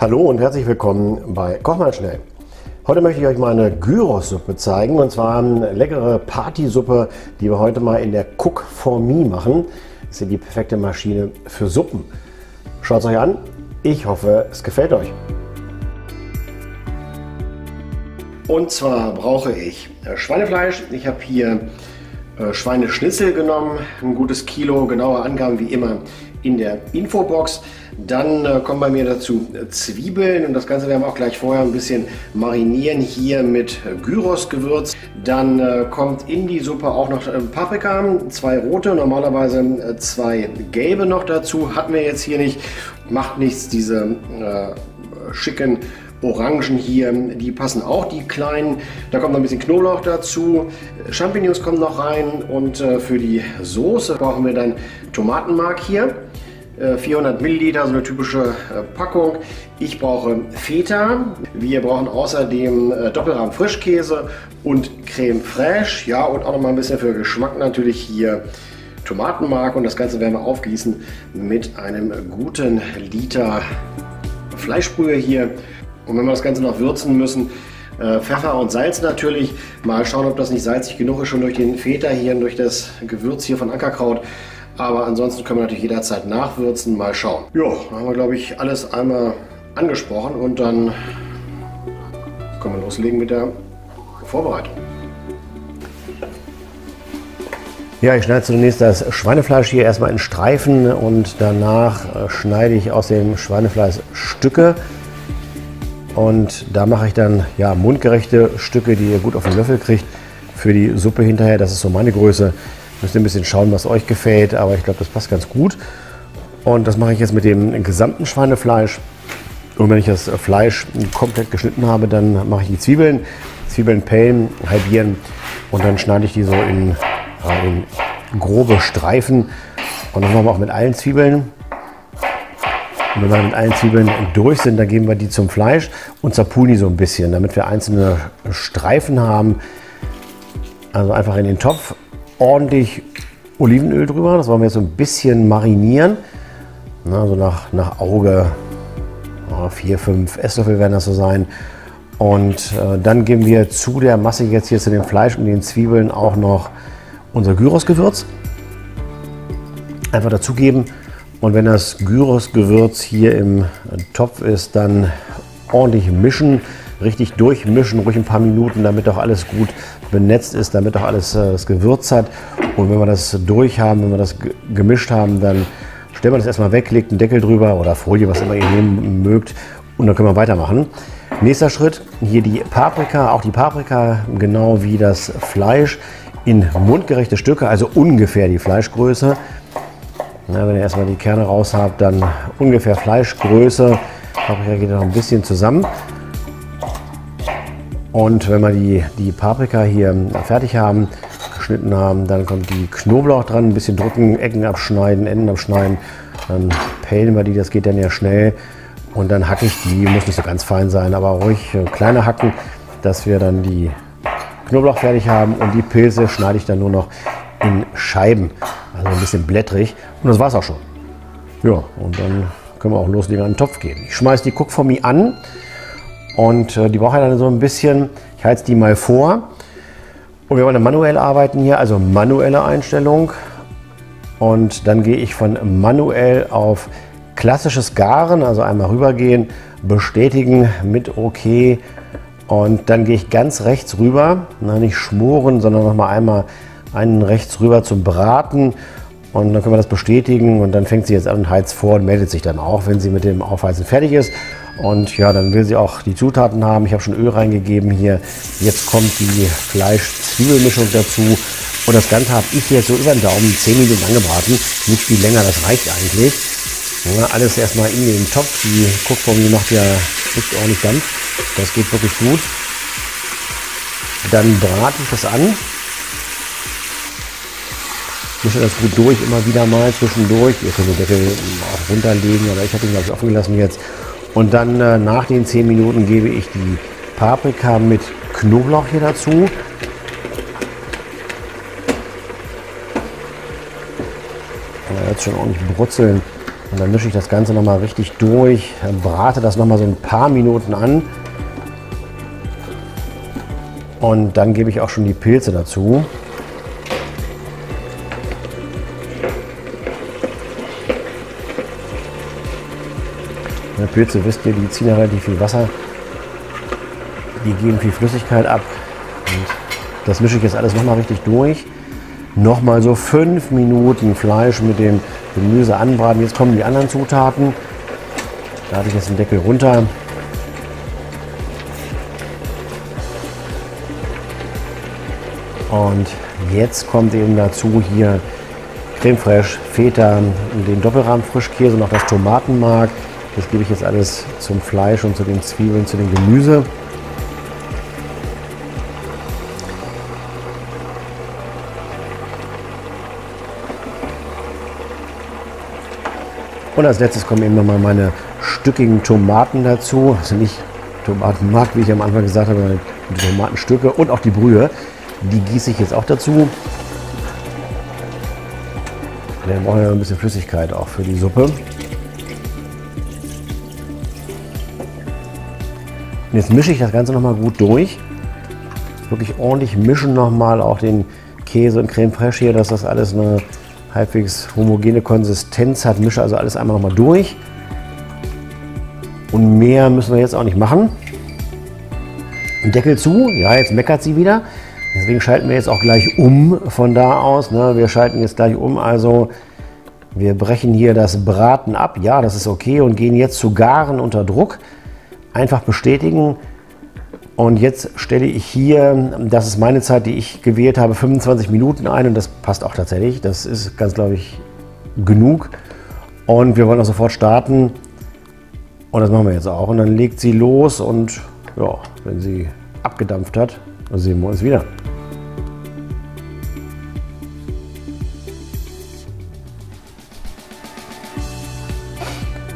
Hallo und herzlich willkommen bei KochMalSchnell. Heute möchte ich euch mal eine Gyrossuppe zeigen, und zwar eine leckere Partysuppe, die wir heute mal in der Cook for Me machen. Das ist ja die perfekte Maschine für Suppen. Schaut es euch an, ich hoffe es gefällt euch. Und zwar brauche ich Schweinefleisch. Ich habe hier Schweineschnitzel genommen, ein gutes Kilo, genaue Angaben wie immer in der Infobox. Dann kommen bei mir dazu Zwiebeln, und das Ganze werden wir auch gleich vorher ein bisschen marinieren hier mit Gyrosgewürz. Dann kommt in die Suppe auch noch Paprika, 2 rote, normalerweise 2 gelbe noch dazu. Hatten wir jetzt hier nicht, macht nichts, diese schicken Orangen hier, die passen auch, die kleinen. Da kommt noch ein bisschen Knoblauch dazu, Champignons kommen noch rein, und für die Soße brauchen wir dann Tomatenmark hier, 400 Milliliter, so eine typische Packung. Ich brauche Feta, wir brauchen außerdem Doppelrahmfrischkäse und Crème fraîche, ja, und auch noch mal ein bisschen für Geschmack natürlich hier Tomatenmark, und das Ganze werden wir aufgießen mit einem guten Liter Fleischbrühe hier. Und wenn wir das Ganze noch würzen müssen, Pfeffer und Salz natürlich. Mal schauen, ob das nicht salzig genug ist, schon durch den Feta hier und durch das Gewürz hier von Ackerkraut. Aber ansonsten können wir natürlich jederzeit nachwürzen. Mal schauen. Jo, dann haben wir, glaube ich, alles einmal angesprochen, und dann können wir loslegen mit der Vorbereitung. Ja, ich schneide zunächst das Schweinefleisch hier erstmal in Streifen, und danach schneide ich aus dem Schweinefleisch Stücke. Und da mache ich dann ja mundgerechte Stücke, die ihr gut auf den Löffel kriegt für die Suppe hinterher. Das ist so meine Größe. Müsst ihr ein bisschen schauen, was euch gefällt, aber ich glaube, das passt ganz gut. Und das mache ich jetzt mit dem gesamten Schweinefleisch. Und wenn ich das Fleisch komplett geschnitten habe, dann mache ich die Zwiebeln. Zwiebeln pellen, halbieren, und dann schneide ich die so in grobe Streifen. Und das machen wir auch mit allen Zwiebeln. Und wenn wir mit allen Zwiebeln durch sind, dann geben wir die zum Fleisch und zerpulen die so ein bisschen, damit wir einzelne Streifen haben. Also einfach in den Topf ordentlich Olivenöl drüber. Das wollen wir jetzt so ein bisschen marinieren. Na, so nach Auge, 4, 5 Esslöffel werden das so sein. Und dann geben wir zu der Masse jetzt hier zu dem Fleisch und den Zwiebeln auch noch unser Gyrosgewürz. Einfach dazugeben. Und wenn das Gyrosgewürz hier im Topf ist, dann ordentlich mischen, richtig durchmischen, ruhig ein paar Minuten, damit auch alles gut benetzt ist, damit auch alles das Gewürz hat. Und wenn wir das durch haben, wenn wir das gemischt haben, dann stellen wir das erstmal weg, legt einen Deckel drüber oder Folie, was immer ihr nehmen mögt, und dann können wir weitermachen. Nächster Schritt, hier die Paprika, auch die Paprika genau wie das Fleisch in mundgerechte Stücke, also ungefähr die Fleischgröße. Na, wenn ihr erstmal die Kerne raus habt, dann ungefähr Fleischgröße. Paprika geht noch ein bisschen zusammen. Und wenn wir die Paprika hier fertig haben, geschnitten haben, dann kommt die Knoblauch dran. Ein bisschen drücken, Ecken abschneiden, Enden abschneiden. Dann pellen wir die, das geht dann ja schnell. Und dann hacke ich die, muss nicht so ganz fein sein, aber ruhig kleine hacken, dass wir dann die Knoblauch fertig haben. Und die Pilze schneide ich dann nur noch in Scheiben, also ein bisschen blättrig, und das war's auch schon. Ja, und dann können wir auch loslegen, an den Topf geben. Ich schmeiße die Cook for Me an, und die brauche ich dann so ein bisschen, ich heiz die mal vor, und wir wollen dann manuell arbeiten hier, also manuelle Einstellung, und dann gehe ich von manuell auf klassisches Garen, also einmal rübergehen, bestätigen mit OK, und dann gehe ich ganz rechts rüber, na, nicht schmoren, sondern noch mal einmal einen rechts rüber zum Braten, und dann können wir das bestätigen, und dann fängt sie jetzt an und heizt vor und meldet sich dann auch, wenn sie mit dem Aufheizen fertig ist. Und ja, dann will sie auch die Zutaten haben. Ich habe schon Öl reingegeben hier. Jetzt kommt die Fleisch-Zwiebelmischung dazu, und das Ganze habe ich jetzt so über den Daumen 10 Minuten angebraten. Nicht viel länger, das reicht eigentlich. Ja, alles erstmal in den Topf. Die Cook for Me macht ja echt ordentlich Dampf. Das geht wirklich gut. Dann brate ich das an. Mische das gut durch, immer wieder mal zwischendurch. Ihr könnt den Deckel auch runterlegen, aber ich habe ihn, glaube ich, offen gelassen jetzt. Und dann nach den 10 Minuten gebe ich die Paprika mit Knoblauch hier dazu. Jetzt schon ordentlich brutzeln, Und dann mische ich das Ganze nochmal richtig durch, brate das nochmal so ein paar Minuten an. Und dann gebe ich auch schon die Pilze dazu. Die Pilze, wisst ihr, die ziehen ja relativ viel Wasser. Die geben viel Flüssigkeit ab. Und das mische ich jetzt alles nochmal richtig durch. Nochmal so 5 Minuten Fleisch mit dem Gemüse anbraten. Jetzt kommen die anderen Zutaten. Da habe ich jetzt den Deckel runter. Und jetzt kommt eben dazu hier Crème fraîche, Feta, den Doppelrahmfrischkäse und auch das Tomatenmark. Das gebe ich jetzt alles zum Fleisch und zu den Zwiebeln, zu dem Gemüse. Und als letztes kommen eben nochmal meine stückigen Tomaten dazu. Also nicht Tomatenmark, wie ich am Anfang gesagt habe, sondern die Tomatenstücke und auch die Brühe. Die gieße ich jetzt auch dazu. Wir brauchen ja ein bisschen Flüssigkeit auch für die Suppe. Und jetzt mische ich das Ganze nochmal gut durch. Wirklich ordentlich mischen nochmal auch den Käse und Crème fraîche hier, dass das alles eine halbwegs homogene Konsistenz hat. Mische also alles einmal nochmal durch. Und mehr müssen wir jetzt auch nicht machen. Deckel zu. Ja, jetzt meckert sie wieder. Deswegen schalten wir jetzt auch gleich um von da aus. Ne? Wir schalten jetzt gleich um, also wir brechen hier das Braten ab. Ja, das ist okay und gehen jetzt zu Garen unter Druck. Einfach bestätigen. Und jetzt stelle ich hier, das ist meine Zeit, die ich gewählt habe, 25 Minuten ein. Und das passt auch tatsächlich. Das ist ganz, glaube ich, genug. Und wir wollen auch sofort starten. Und das machen wir jetzt auch. Und dann legt sie los und ja, wenn sie abgedampft hat, dann sehen wir uns wieder.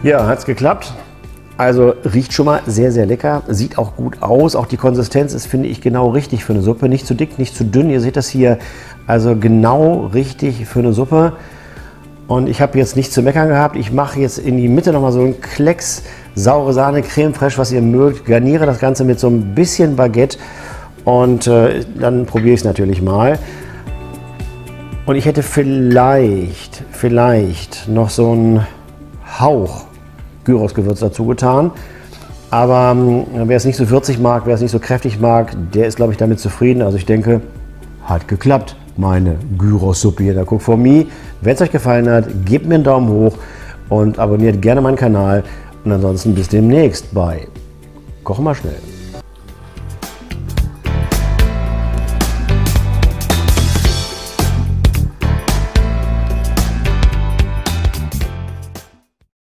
Ja, hat's geklappt. Also riecht schon mal sehr, sehr lecker. Sieht auch gut aus. Auch die Konsistenz ist, finde ich, genau richtig für eine Suppe. Nicht zu dick, nicht zu dünn. Ihr seht das hier. Also genau richtig für eine Suppe. Und ich habe jetzt nichts zu meckern gehabt. Ich mache jetzt in die Mitte nochmal so einen Klecks saure Sahne, Crème fraîche, was ihr mögt. Garniere das Ganze mit so ein bisschen Baguette. Und dann probiere ich es natürlich mal. Und ich hätte vielleicht noch so einen Hauch Gyrosgewürz dazu getan. Aber wer es nicht so würzig mag, wer es nicht so kräftig mag, der ist, glaube ich, damit zufrieden. Also ich denke, hat geklappt, meine Gyrossuppe hier der KochMalSchnell. Wenn es euch gefallen hat, gebt mir einen Daumen hoch und abonniert gerne meinen Kanal. Und ansonsten bis demnächst bei KochMalSchnell.